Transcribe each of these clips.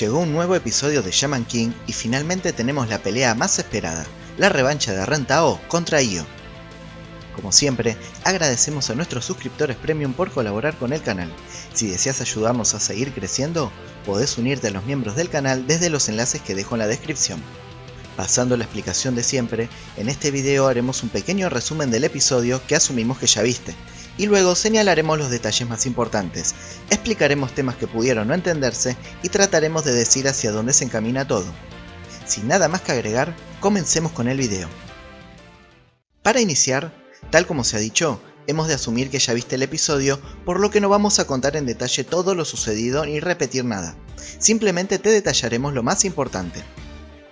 Llegó un nuevo episodio de Shaman King y finalmente tenemos la pelea más esperada, la revancha de Ren Tao contra Iyo. Como siempre, agradecemos a nuestros suscriptores Premium por colaborar con el canal. Si deseas ayudarnos a seguir creciendo, podés unirte a los miembros del canal desde los enlaces que dejo en la descripción. Pasando la explicación de siempre, en este video haremos un pequeño resumen del episodio que asumimos que ya viste, y luego señalaremos los detalles más importantes, explicaremos temas que pudieron no entenderse y trataremos de decir hacia dónde se encamina todo. Sin nada más que agregar, comencemos con el video. Para iniciar, tal como se ha dicho, hemos de asumir que ya viste el episodio, por lo que no vamos a contar en detalle todo lo sucedido ni repetir nada, simplemente te detallaremos lo más importante.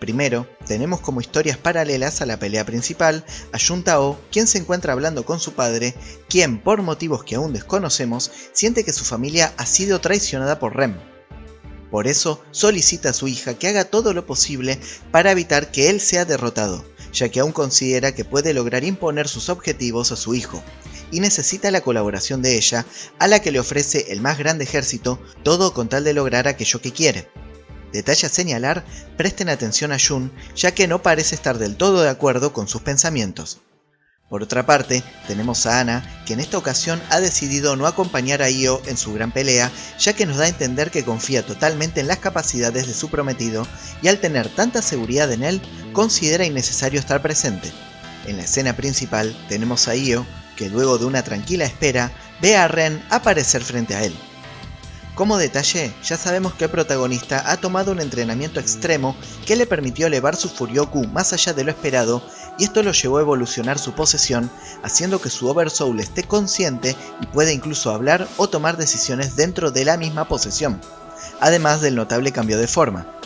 Primero, tenemos como historias paralelas a la pelea principal a Shuntao, quien se encuentra hablando con su padre, quien, por motivos que aún desconocemos, siente que su familia ha sido traicionada por Ren. Por eso, solicita a su hija que haga todo lo posible para evitar que él sea derrotado, ya que aún considera que puede lograr imponer sus objetivos a su hijo, y necesita la colaboración de ella, a la que le ofrece el más grande ejército, todo con tal de lograr aquello que quiere. Detalle a señalar, presten atención a Yun, ya que no parece estar del todo de acuerdo con sus pensamientos. Por otra parte, tenemos a Ana, que en esta ocasión ha decidido no acompañar a Iyo en su gran pelea, ya que nos da a entender que confía totalmente en las capacidades de su prometido, y al tener tanta seguridad en él, considera innecesario estar presente. En la escena principal, tenemos a Iyo, que luego de una tranquila espera, ve a Ren aparecer frente a él. Como detalle, ya sabemos que el protagonista ha tomado un entrenamiento extremo que le permitió elevar su Furyoku más allá de lo esperado, y esto lo llevó a evolucionar su posesión, haciendo que su Over-Soul esté consciente y pueda incluso hablar o tomar decisiones dentro de la misma posesión, además del notable cambio de forma.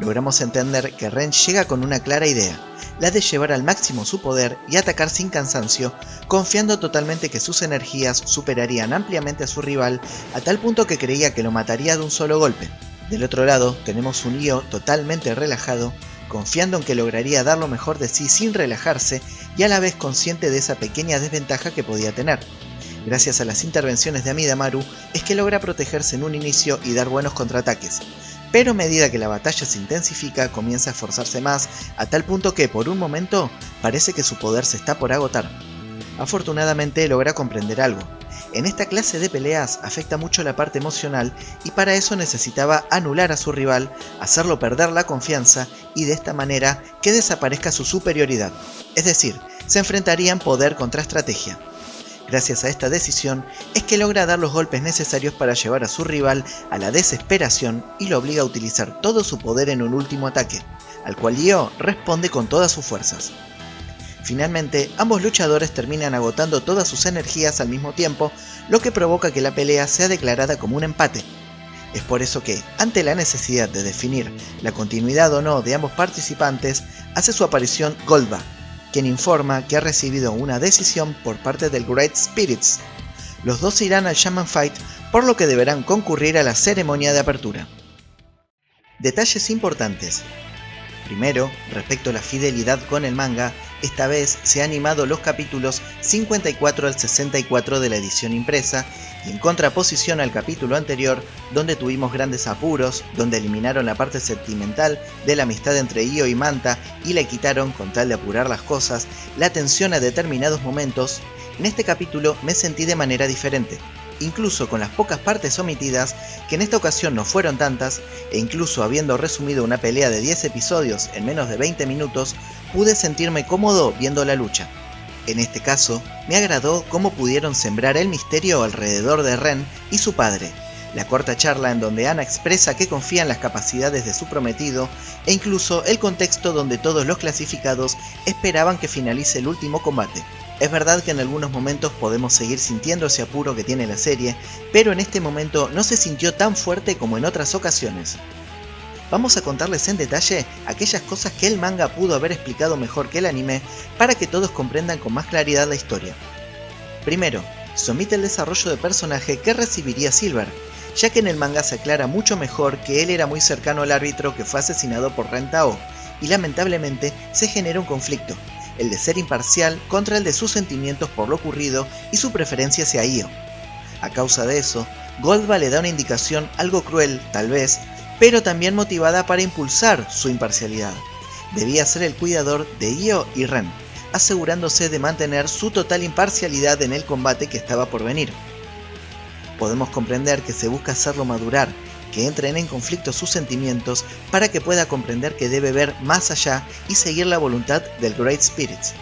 Logramos entender que Ren llega con una clara idea, la de llevar al máximo su poder y atacar sin cansancio, confiando totalmente que sus energías superarían ampliamente a su rival, a tal punto que creía que lo mataría de un solo golpe. Del otro lado, tenemos un Iyo totalmente relajado, confiando en que lograría dar lo mejor de sí sin relajarse y a la vez consciente de esa pequeña desventaja que podía tener. Gracias a las intervenciones de Amidamaru es que logra protegerse en un inicio y dar buenos contraataques, pero a medida que la batalla se intensifica comienza a esforzarse más, a tal punto que por un momento parece que su poder se está por agotar. Afortunadamente logra comprender algo. En esta clase de peleas afecta mucho la parte emocional y para eso necesitaba anular a su rival, hacerlo perder la confianza y de esta manera que desaparezca su superioridad, es decir, se enfrentarían poder contra estrategia. Gracias a esta decisión es que logra dar los golpes necesarios para llevar a su rival a la desesperación y lo obliga a utilizar todo su poder en un último ataque, al cual Iyo responde con todas sus fuerzas. Finalmente, ambos luchadores terminan agotando todas sus energías al mismo tiempo, lo que provoca que la pelea sea declarada como un empate. Es por eso que, ante la necesidad de definir la continuidad o no de ambos participantes, hace su aparición Goldba, quien informa que ha recibido una decisión por parte del Great Spirits. Los dos irán al Shaman Fight, por lo que deberán concurrir a la ceremonia de apertura. Detalles importantes. Primero, respecto a la fidelidad con el manga, esta vez se han animado los capítulos 54 al 64 de la edición impresa, y en contraposición al capítulo anterior, donde tuvimos grandes apuros, donde eliminaron la parte sentimental de la amistad entre Iyo y Manta y la quitaron con tal de apurar las cosas, la atención a determinados momentos, en este capítulo me sentí de manera diferente, incluso con las pocas partes omitidas, que en esta ocasión no fueron tantas, e incluso habiendo resumido una pelea de 10 episodios en menos de 20 minutos, pude sentirme cómodo viendo la lucha. En este caso, me agradó cómo pudieron sembrar el misterio alrededor de Ren y su padre, la corta charla en donde Ana expresa que confía en las capacidades de su prometido, e incluso el contexto donde todos los clasificados esperaban que finalice el último combate. Es verdad que en algunos momentos podemos seguir sintiendo ese apuro que tiene la serie, pero en este momento no se sintió tan fuerte como en otras ocasiones. Vamos a contarles en detalle aquellas cosas que el manga pudo haber explicado mejor que el anime para que todos comprendan con más claridad la historia. Primero, se omite el desarrollo de personaje que recibiría Silver, ya que en el manga se aclara mucho mejor que él era muy cercano al árbitro que fue asesinado por Ren Tao, y lamentablemente se genera un conflicto, el de ser imparcial contra el de sus sentimientos por lo ocurrido y su preferencia hacia Iyo. A causa de eso, Goldva le da una indicación algo cruel, tal vez, pero también motivada para impulsar su imparcialidad. Debía ser el cuidador de Iyo y Ren, asegurándose de mantener su total imparcialidad en el combate que estaba por venir. Podemos comprender que se busca hacerlo madurar, que entren en conflicto sus sentimientos para que pueda comprender que debe ver más allá y seguir la voluntad del Great Spirits.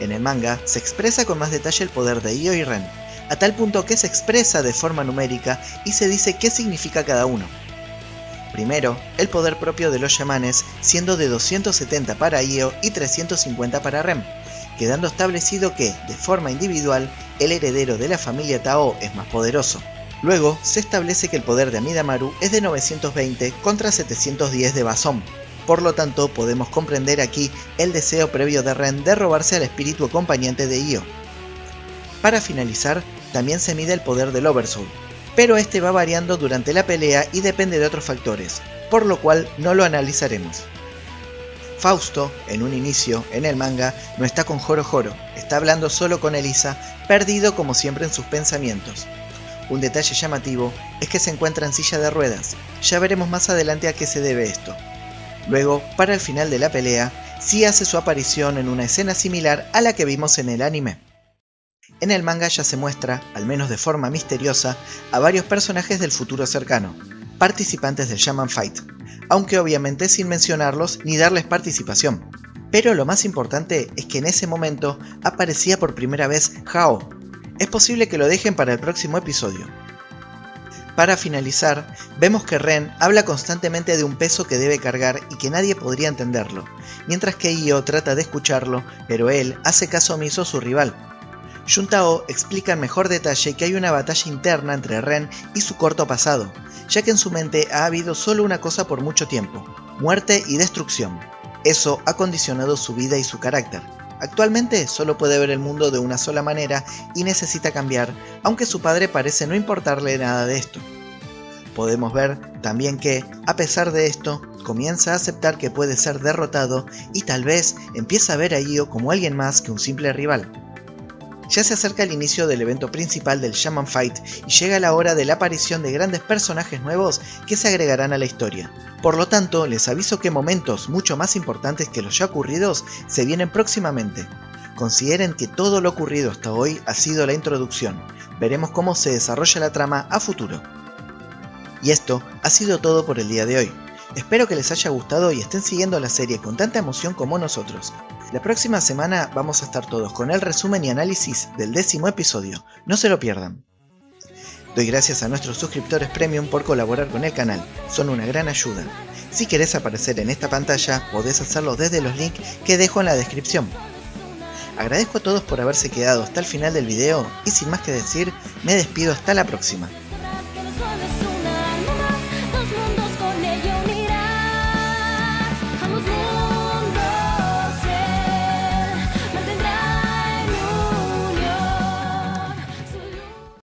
En el manga se expresa con más detalle el poder de Iyo y Ren, a tal punto que se expresa de forma numérica y se dice qué significa cada uno. Primero, el poder propio de los chamanes, siendo de 270 para Iyo y 350 para Ren, quedando establecido que, de forma individual, el heredero de la familia Tao es más poderoso. Luego, se establece que el poder de Amidamaru es de 920 contra 710 de Basom. Por lo tanto, podemos comprender aquí el deseo previo de Ren de robarse al espíritu acompañante de Iyo. Para finalizar, también se mide el poder del Over-Soul, pero este va variando durante la pelea y depende de otros factores, por lo cual no lo analizaremos. Fausto, en un inicio, en el manga, no está con Horo Horo, está hablando solo con Elisa, perdido como siempre en sus pensamientos. Un detalle llamativo es que se encuentra en silla de ruedas, ya veremos más adelante a qué se debe esto. Luego, para el final de la pelea, sí hace su aparición en una escena similar a la que vimos en el anime. En el manga ya se muestra, al menos de forma misteriosa, a varios personajes del futuro cercano, participantes del Shaman Fight, aunque obviamente sin mencionarlos ni darles participación. Pero lo más importante es que en ese momento aparecía por primera vez Hao. Es posible que lo dejen para el próximo episodio. Para finalizar, vemos que Ren habla constantemente de un peso que debe cargar y que nadie podría entenderlo, mientras que Iyo trata de escucharlo, pero él hace caso omiso a su rival. Shuntao explica en mejor detalle que hay una batalla interna entre Ren y su corto pasado, ya que en su mente ha habido solo una cosa por mucho tiempo, muerte y destrucción. Eso ha condicionado su vida y su carácter. Actualmente solo puede ver el mundo de una sola manera y necesita cambiar, aunque su padre parece no importarle nada de esto. Podemos ver también que, a pesar de esto, comienza a aceptar que puede ser derrotado y tal vez empieza a ver a Iyo como alguien más que un simple rival. Ya se acerca el inicio del evento principal del Shaman Fight y llega la hora de la aparición de grandes personajes nuevos que se agregarán a la historia. Por lo tanto, les aviso que momentos mucho más importantes que los ya ocurridos se vienen próximamente. Consideren que todo lo ocurrido hasta hoy ha sido la introducción. Veremos cómo se desarrolla la trama a futuro. Y esto ha sido todo por el día de hoy. Espero que les haya gustado y estén siguiendo la serie con tanta emoción como nosotros. La próxima semana vamos a estar todos con el resumen y análisis del 10º episodio, no se lo pierdan. Doy gracias a nuestros suscriptores premium por colaborar con el canal, son una gran ayuda. Si querés aparecer en esta pantalla, podés hacerlo desde los links que dejo en la descripción. Agradezco a todos por haberse quedado hasta el final del video y sin más que decir, me despido hasta la próxima.